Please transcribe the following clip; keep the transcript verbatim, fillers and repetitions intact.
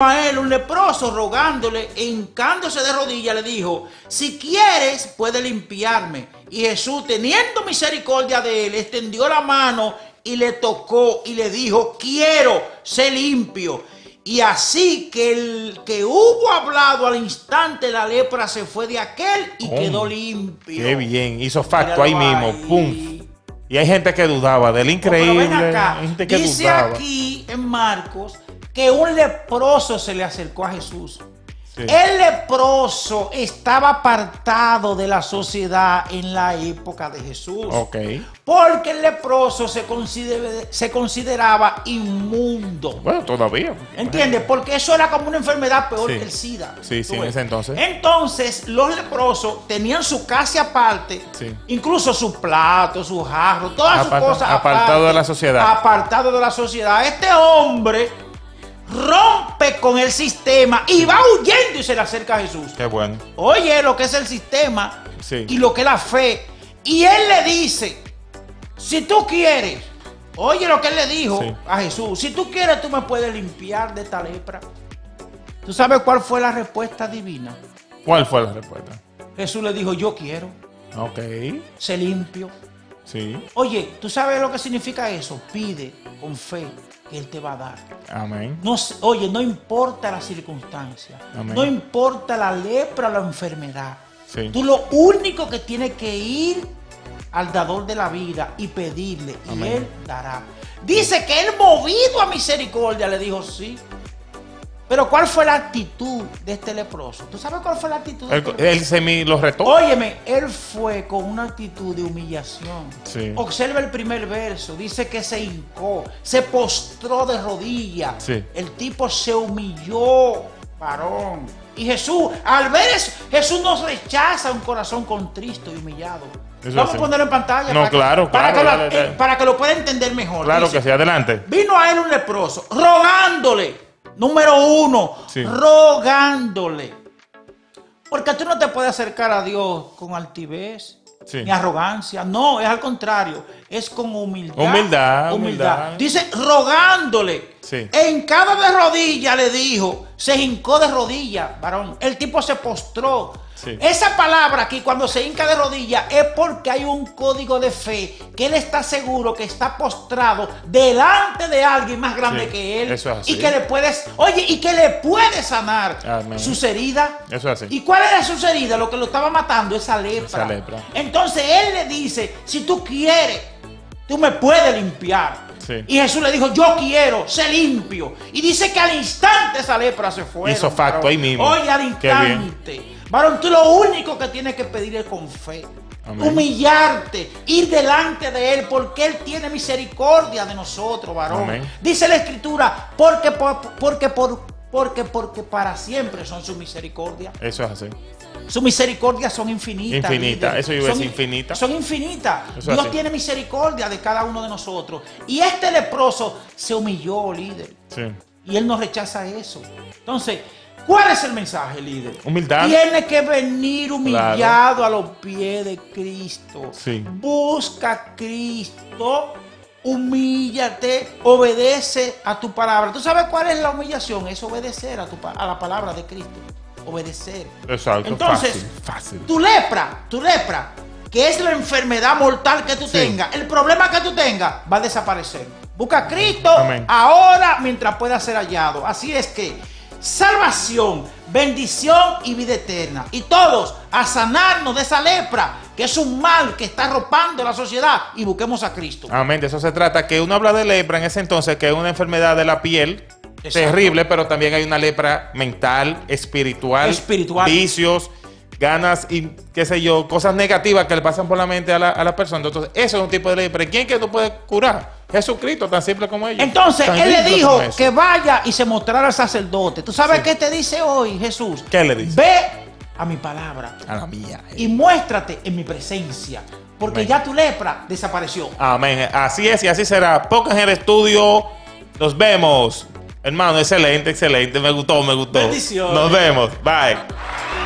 A él un leproso rogándole e hincándose de rodillas le dijo: si quieres puedes limpiarme. Y Jesús, teniendo misericordia de él, extendió la mano y le tocó y le dijo: quiero, sé limpio. Y así que el que hubo hablado al instante la lepra se fue de aquel y oh, quedó limpio. Qué bien, hizo facto. Míralo ahí mismo, pum. Y hay gente que dudaba del increíble. No, acá, hay gente que dice dudaba. Aquí en Marcos que un leproso se le acercó a Jesús. Sí. El leproso estaba apartado de la sociedad en la época de Jesús. Okay. Porque el leproso se, consider, se consideraba inmundo. Bueno, todavía. ¿Entiendes? Porque eso era como una enfermedad peor sí. que el SIDA. Sí, sí, en ese entonces. Entonces, los leprosos tenían su casa aparte, sí. incluso sus platos, sus jarros, todas sus cosas aparte. Apartado de la sociedad. Apartado de la sociedad. Este hombre rompe con el sistema y va huyendo y se le acerca a Jesús. Qué bueno. Oye, lo que es el sistema sí. y lo que es la fe. Y él le dice: si tú quieres, oye lo que él le dijo sí. a Jesús, si tú quieres tú me puedes limpiar de esta lepra. ¿Tú sabes cuál fue la respuesta divina? ¿Cuál fue la respuesta? Jesús le dijo: yo quiero. Ok. Se limpió. Sí. Oye, ¿tú sabes lo que significa eso? Pide con fe que Él te va a dar. Amén. No, oye, no importa la circunstancia. Amén. No importa la lepra o la enfermedad. Sí. Tú lo único que tienes que ir al dador de la vida y pedirle. Amén. Y Él dará. Dice que Él, movido a misericordia, le dijo sí. Pero ¿cuál fue la actitud de este leproso? ¿Tú sabes cuál fue la actitud? El, de él se me lo retó. Óyeme, él fue con una actitud de humillación. Sí. Observa el primer verso. Dice que se hincó, se postró de rodillas. Sí. El tipo se humilló, varón. Y Jesús, al ver eso, Jesús nos rechaza un corazón contristo y humillado. Eso Vamos a ponerlo en pantalla. No, para claro, que, claro, para, claro, que claro, lo, eh, para que lo pueda entender mejor. Claro dice, que sí, adelante. Vino a él un leproso, rogándole. Número uno, sí. rogándole. Porque tú no te puedes acercar a Dios con altivez, sí. ni arrogancia. No, es al contrario. Es con humildad. Humildad. Humildad. humildad. Dice, rogándole. Sí. En cada de rodillas le dijo, se hincó de rodillas, varón. El tipo se postró. Sí. Esa palabra aquí, cuando se hinca de rodillas, es porque hay un código de fe que él está seguro que está postrado delante de alguien más grande sí. que él. Eso es así. Y que le puedes, oye, y que le puede sanar Amén. sus heridas. Eso es así. ¿Y cuál era sus heridas? Lo que lo estaba matando, esa lepra. Esa lepra. Entonces él le dice, si tú quieres, tú me puedes limpiar. Sí. Y Jesús le dijo, yo quiero, sé limpio. Y dice que al instante esa lepra se fue. Hizo facto ahí mismo. Oye, al instante. Varón, tú lo único que tienes que pedir es con fe. Amén. Humillarte, ir delante de Él, porque Él tiene misericordia de nosotros, varón. Amén. Dice la Escritura, porque, porque, porque, porque, porque para siempre son sus misericordias. Eso es así. Sus misericordias son infinitas. Infinitas, eso yo iba a decir, infinitas. Son infinitas. Eso Dios así. tiene misericordia de cada uno de nosotros. Y este leproso se humilló, líder. Sí. Y Él nos rechaza eso. Entonces, ¿cuál es el mensaje, líder? Humildad. Tiene que venir humillado claro. a los pies de Cristo. Sí. Busca a Cristo, humíllate, obedece a tu palabra. ¿Tú sabes cuál es la humillación? Es obedecer a, tu, a la palabra de Cristo. Obedecer. Exacto. Entonces, fácil, fácil. tu lepra, tu lepra, que es la enfermedad mortal que tú sí. tengas, el problema que tú tengas, va a desaparecer. Busca a Cristo Amén. ahora mientras pueda ser hallado. Así es que salvación, bendición y vida eterna. Y todos a sanarnos de esa lepra, que es un mal que está arropando la sociedad, y busquemos a Cristo. Amén, de eso se trata. Que uno habla de lepra en ese entonces, que es una enfermedad de la piel. Exacto. Terrible, pero también hay una lepra mental, espiritual, espiritual. vicios, ganas y qué sé yo, cosas negativas que le pasan por la mente a la, a la persona. Entonces, eso es un tipo de lepra. ¿Quién que no puede curar? Jesucristo, tan simple como ella. Entonces, tan él le dijo que vaya y se mostrara al sacerdote. ¿Tú sabes sí. qué te dice hoy Jesús? ¿Qué le dice? Ve a mi palabra. A la mía. Eh. Y muéstrate en mi presencia. Porque Amén. ya tu lepra desapareció. Amén. Así es y así será. Pocas en el estudio. Nos vemos. Hermano, excelente, excelente. Me gustó, me gustó. Bendiciones. Nos vemos. Bye.